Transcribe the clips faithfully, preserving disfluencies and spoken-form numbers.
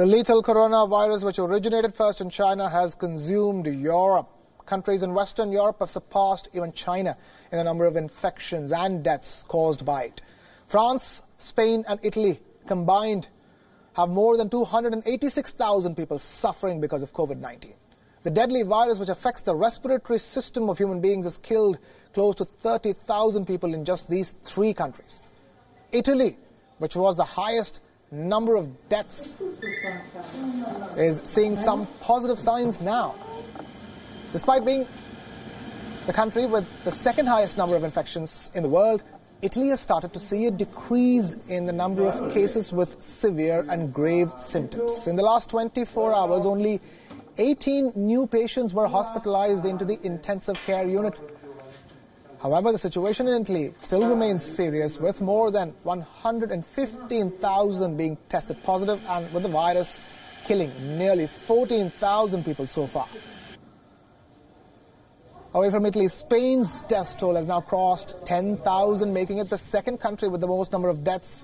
The lethal coronavirus, which originated first in China, has consumed Europe. Countries in Western Europe have surpassed even China in the number of infections and deaths caused by it. France, Spain and Italy combined have more than two hundred eighty-six thousand people suffering because of COVID nineteen. The deadly virus, which affects the respiratory system of human beings, has killed close to thirty thousand people in just these three countries. Italy, which was the highest number of deaths, is seeing some positive signs now. Despite being the country with the second highest number of infections in the world, Italy has started to see a decrease in the number of cases with severe and grave symptoms. In the last twenty-four hours, only eighteen new patients were hospitalized into the intensive care unit. However, the situation in Italy still remains serious, with more than one hundred fifteen thousand being tested positive and with the virus killing nearly fourteen thousand people so far. Away from Italy, Spain's death toll has now crossed ten thousand, making it the second country with the most number of deaths.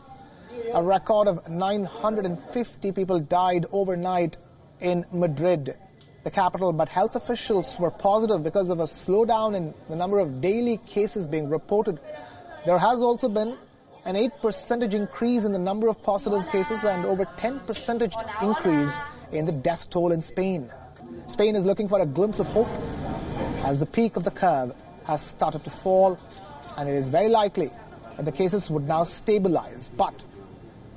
A record of nine hundred fifty people died overnight in Madrid, the capital, but health officials were positive because of a slowdown in the number of daily cases being reported. There has also been an eight percentage increase in the number of positive cases and over ten percentage increase in the death toll in Spain. Spain is looking for a glimpse of hope as the peak of the curve has started to fall, and it is very likely that the cases would now stabilize. But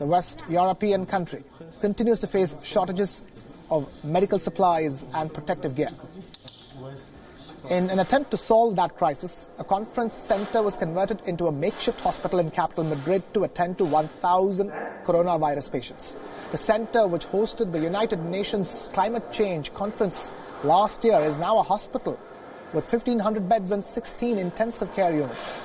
the West European country continues to face shortages of medical supplies and protective gear. In an attempt to solve that crisis, a conference center was converted into a makeshift hospital in capital Madrid to attend to one thousand coronavirus patients. The center, which hosted the United Nations Climate Change Conference last year, is now a hospital with fifteen hundred beds and sixteen intensive care units.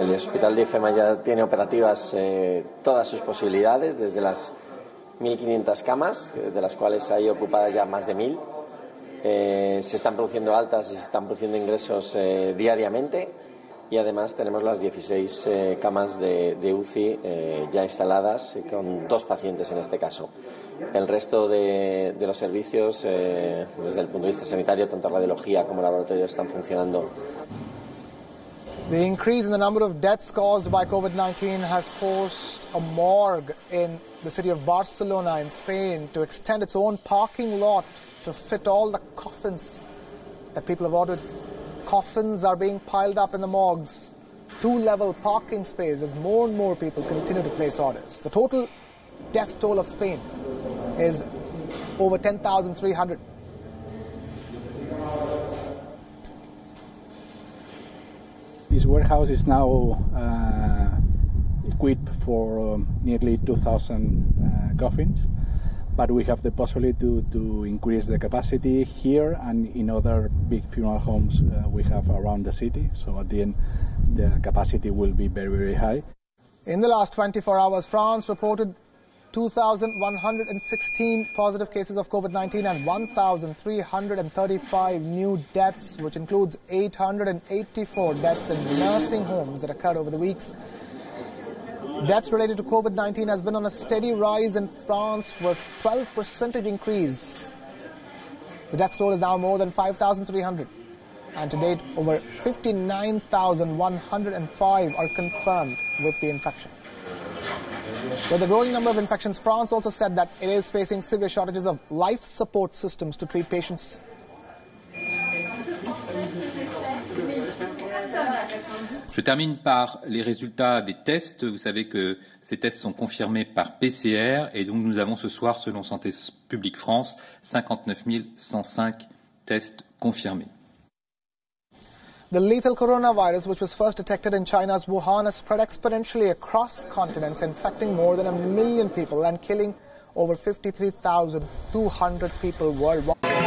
El hospital de IFEMA ya tiene operativas eh, todas sus posibilidades, desde las mil quinientas camas, de las cuales hay ocupadas ya más de mil. Eh, se están produciendo altas y se están produciendo ingresos eh, diariamente, y además tenemos las dieciséis eh, camas de, de U C I eh, ya instaladas, con dos pacientes en este caso. El resto de, de los servicios, eh, desde el punto de vista sanitario, tanto radiología como laboratorio, están funcionando. The increase in the number of deaths caused by COVID nineteen has forced a morgue in the city of Barcelona in Spain to extend its own parking lot to fit all the coffins that people have ordered. Coffins are being piled up in the morgues. Two-level parking space as more and more people continue to place orders. The total death toll of Spain is over ten thousand three hundred. This warehouse is now uh, equipped for um, nearly two thousand uh, coffins, but we have the possibility to, to increase the capacity here and in other big funeral homes uh, we have around the city, so at the end the capacity will be very, very high. In the last twenty-four hours, France reported two thousand one hundred sixteen positive cases of COVID nineteen and one thousand three hundred thirty-five new deaths, which includes eight hundred eighty-four deaths in nursing homes that occurred over the weeks. Deaths related to COVID nineteen has been on a steady rise in France, with twelve percentage increase. The death toll is now more than five thousand three hundred, and to date over fifty-nine thousand one hundred five are confirmed with the infection. With the growing number of infections, France also said that it is facing severe shortages of life support systems to treat patients. Je termine par les résultats des tests. Vous savez que ces tests sont confirmés par P C R, et donc nous avons ce soir, selon Santé publique France, cinquante-neuf mille cent cinq tests confirmés. The lethal coronavirus, which was first detected in China's Wuhan, has spread exponentially across continents, infecting more than a million people and killing over fifty-three thousand two hundred people worldwide.